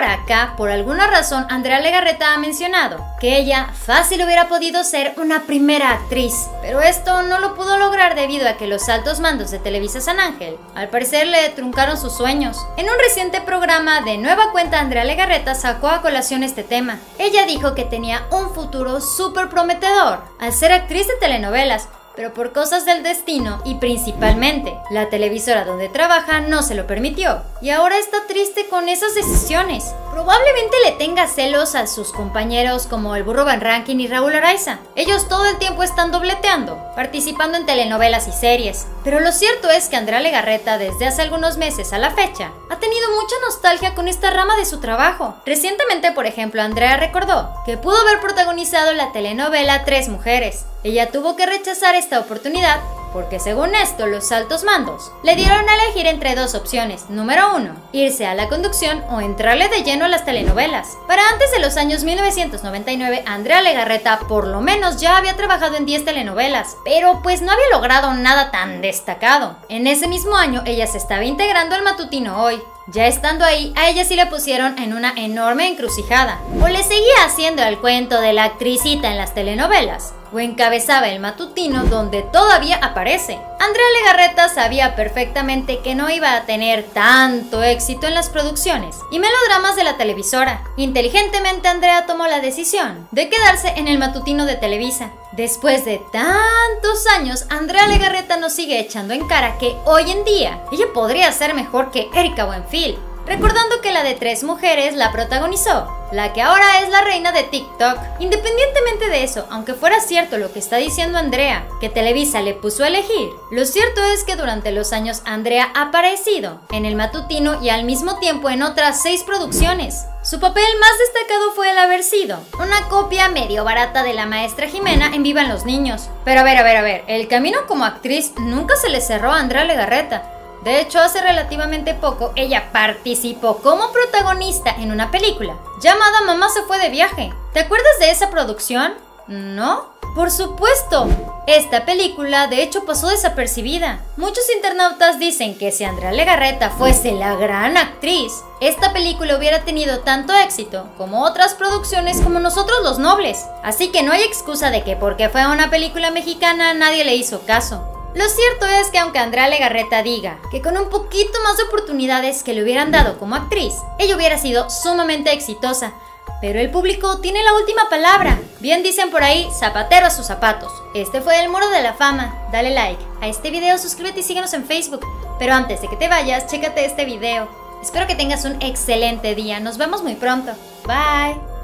por acá, por alguna razón, Andrea Legarreta ha mencionado que ella fácil hubiera podido ser una primera actriz, pero esto no lo pudo lograr debido a que los altos mandos de Televisa San Ángel, al parecer, le truncaron sus sueños. En un reciente programa de nueva cuenta, Andrea Legarreta sacó a colación este tema. Ella dijo que tenía un futuro súper prometedor al ser actriz de telenovelas, pero por cosas del destino y principalmente la televisora donde trabaja no se lo permitió y ahora está triste con esas decisiones. Probablemente le tenga celos a sus compañeros como el Burro Van Rankin y Raúl Araiza. Ellos todo el tiempo están dobleteando, participando en telenovelas y series. Pero lo cierto es que Andrea Legarreta desde hace algunos meses a la fecha ha tenido mucha nostalgia con esta rama de su trabajo. Recientemente, por ejemplo, Andrea recordó que pudo haber protagonizado la telenovela Tres Mujeres. Ella tuvo que rechazar esta oportunidad porque según esto los altos mandos le dieron a elegir entre dos opciones. Número 1, irse a la conducción o entrarle de lleno a las telenovelas. Para antes de los años 1999, Andrea Legarreta por lo menos ya había trabajado en 10 telenovelas, pero pues no había logrado nada tan destacado. En ese mismo año ella se estaba integrando al Matutino Hoy. Ya estando ahí, a ella sí la pusieron en una enorme encrucijada. O le seguía haciendo el cuento de la actricita en las telenovelas, o encabezaba el matutino donde todavía aparece. Andrea Legarreta sabía perfectamente que no iba a tener tanto éxito en las producciones y melodramas de la televisora. Inteligentemente, Andrea tomó la decisión de quedarse en el matutino de Televisa. Después de tantos años, Andrea Legarreta nos sigue echando en cara que hoy en día ella podría ser mejor que Erika Buenfil, recordando que la de Tres Mujeres la protagonizó la que ahora es la reina de TikTok. Independientemente de eso, aunque fuera cierto lo que está diciendo Andrea, que Televisa le puso a elegir, lo cierto es que durante los años Andrea ha aparecido en el matutino y al mismo tiempo en otras 6 producciones. Su papel más destacado fue el haber sido una copia medio barata de la maestra Jimena en Vivan los Niños. Pero a ver, el camino como actriz nunca se le cerró a Andrea Legarreta. De hecho, hace relativamente poco ella participó como protagonista en una película llamada Mamá se fue de viaje. ¿Te acuerdas de esa producción? ¿No? Por supuesto, esta película de hecho pasó desapercibida. Muchos internautas dicen que si Andrea Legarreta fuese la gran actriz, esta película hubiera tenido tanto éxito como otras producciones como Nosotros los Nobles. Así que no hay excusa de que porque fue una película mexicana nadie le hizo caso. Lo cierto es que aunque Andrea Legarreta diga que con un poquito más de oportunidades que le hubieran dado como actriz, ella hubiera sido sumamente exitosa, pero el público tiene la última palabra. Bien dicen por ahí, zapatero a sus zapatos. Este fue El Muro de la Fama. Dale like a este video, suscríbete y síguenos en Facebook. Pero antes de que te vayas, chécate este video. Espero que tengas un excelente día. Nos vemos muy pronto. Bye.